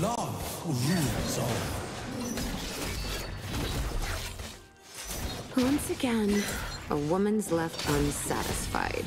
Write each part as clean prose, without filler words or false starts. Love rules all. Once again, a woman's left unsatisfied.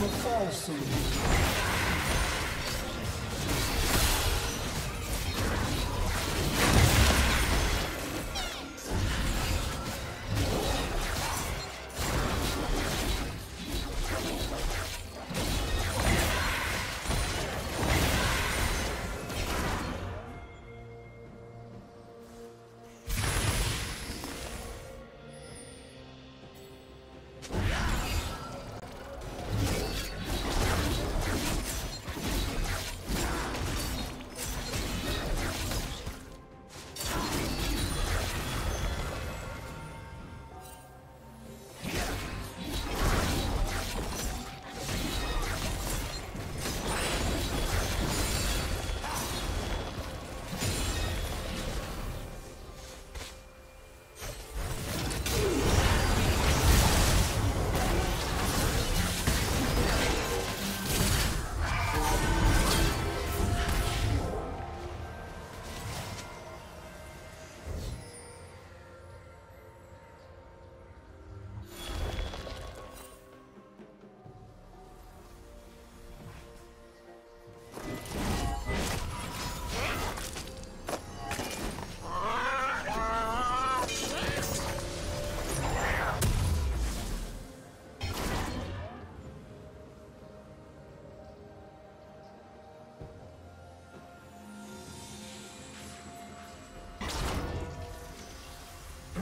will fall soon.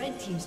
Red Team's